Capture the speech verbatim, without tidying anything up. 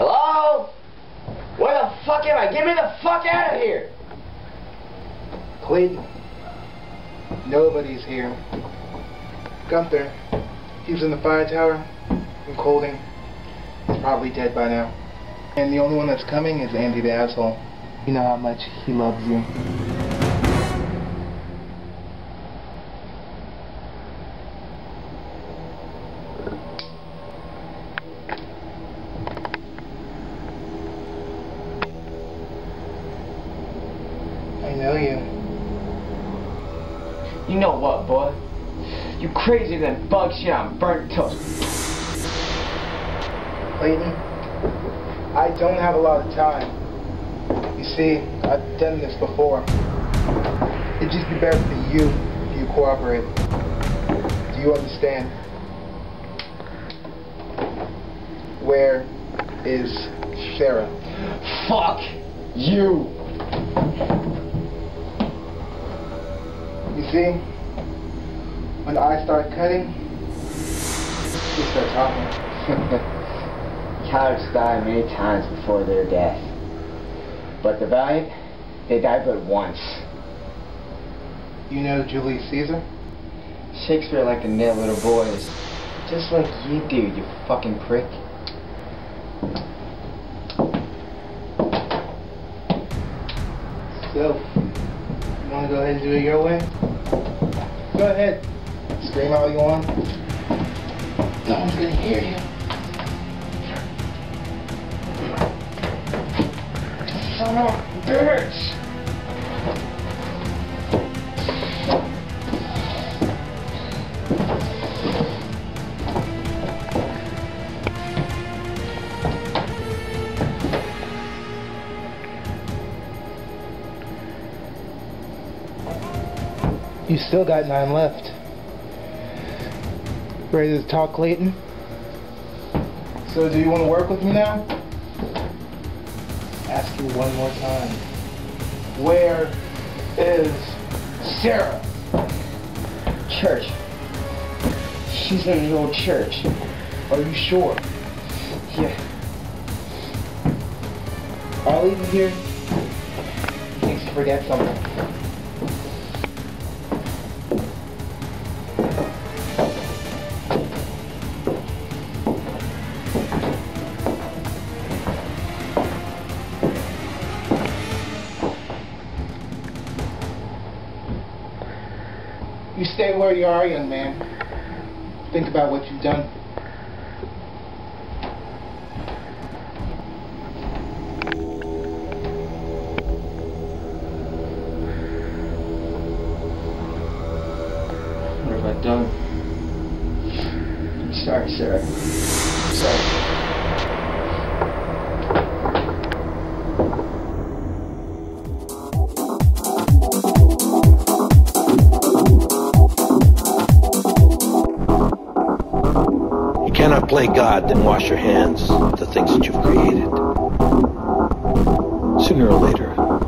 Hello? Where the fuck am I? Get me the fuck out of here! Clayton. Nobody's here. Gunther, he was in the fire tower in Colding. He's probably dead by now. And the only one that's coming is Andy the asshole. You know how much he loves you. I know you. You know what, boy? You're crazier than bug shit on burnt toast. Clayton, I don't have a lot of time. You see, I've done this before. It'd just be better for you if you cooperate. Do you understand? Where is Sarah? Fuck you! You see, when I start cutting, you start talking. Cowards die many times before their death. But the valiant, they die but once. You know Julius Caesar? Shakespeare liked to nail little boys. Just like you do, you fucking prick. So, you wanna go ahead and do it your way? Go ahead. Scream all you want. No one's gonna hear you. Son of a bitch! You still got nine left. Ready to talk, Clayton? So do you want to work with me now? Ask you one more time. Where is Sarah? Church. She's in the old church. Are you sure? Yeah. I'll leave you here. In case you forget something. You stay where you are, young man. Think about what you've done. What have I done? I'm sorry, Sarah. I'm sorry. Cannot play God, then wash your hands of the things that you've created. Sooner or later,